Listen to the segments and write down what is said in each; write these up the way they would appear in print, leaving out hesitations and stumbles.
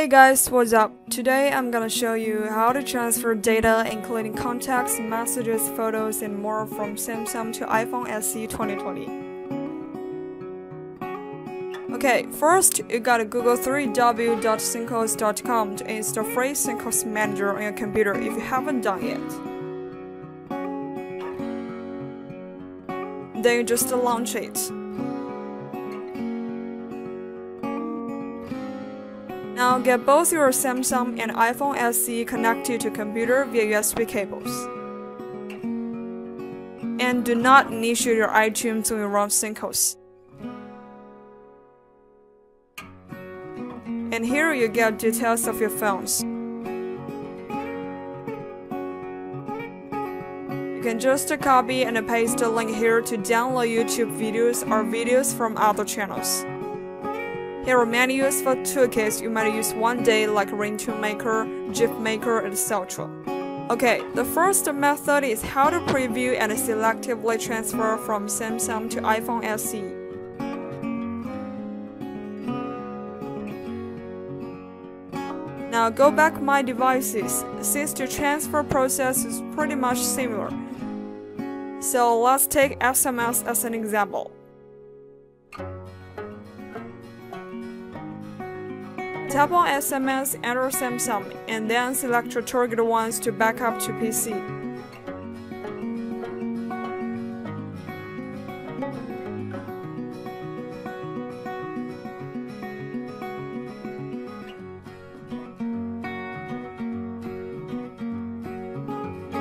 Hey guys, what's up? Today I'm gonna show you how to transfer data including contacts, messages, photos and more from Samsung to iPhone SE 2020. Okay, first you gotta Google www.syncios.com to install free Syncios Manager on your computer if you haven't done yet. Then you just launch it. Now get both your Samsung and iPhone SE connected to computer via USB cables. And do not initiate your iTunes when you run Syncios. And here you get details of your phones. You can just copy and paste the link here to download YouTube videos or videos from other channels. There are many useful toolkits you might use one day like Ringtone Maker, GIF Maker, etc. Okay, the first method is how to preview and selectively transfer from Samsung to iPhone SE. Now go back to My Devices, since the transfer process is pretty much similar. So let's take SMS as an example. Tap on SMS, enter Samsung, and then select your target ones to back up to PC.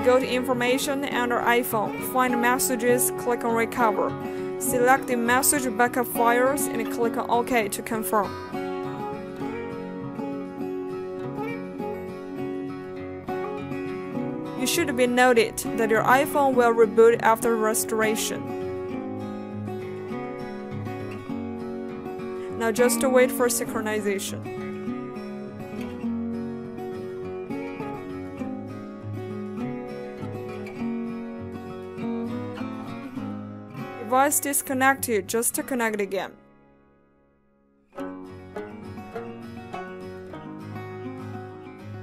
Go to Information, enter iPhone, find Messages, click on Recover. Select the message backup files and click on OK to confirm. You should be noted that your iPhone will reboot after restoration. Now just wait for synchronization. Device disconnected, just connect again.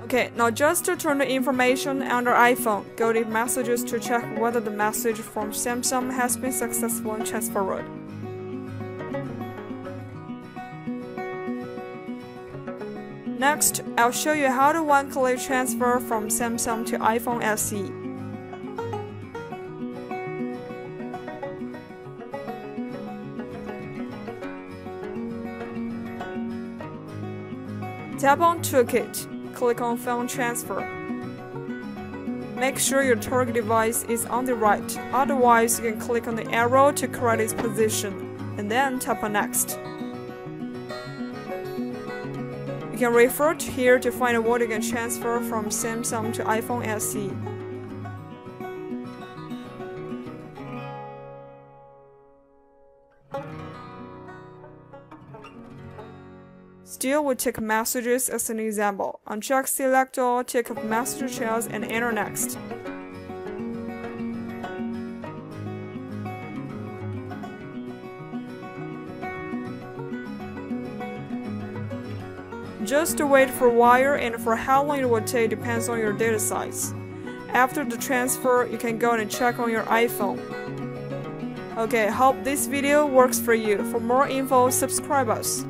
Okay, now just to turn the information under iPhone, go to Messages to check whether the message from Samsung has been successfully transferred. Next, I'll show you how to one-click transfer from Samsung to iPhone SE. Tap on Toolkit. Click on Phone Transfer. Make sure your target device is on the right, otherwise you can click on the arrow to correct its position, and then tap on Next. You can refer to here to find out what you can transfer from Samsung to iPhone SE. Still, we'll take Messages as an example. Uncheck Select All, take up Message Trails, and enter Next. Just wait for a while, and for how long it will take depends on your data size. After the transfer, you can go and check on your iPhone. Okay, hope this video works for you. For more info, subscribe us.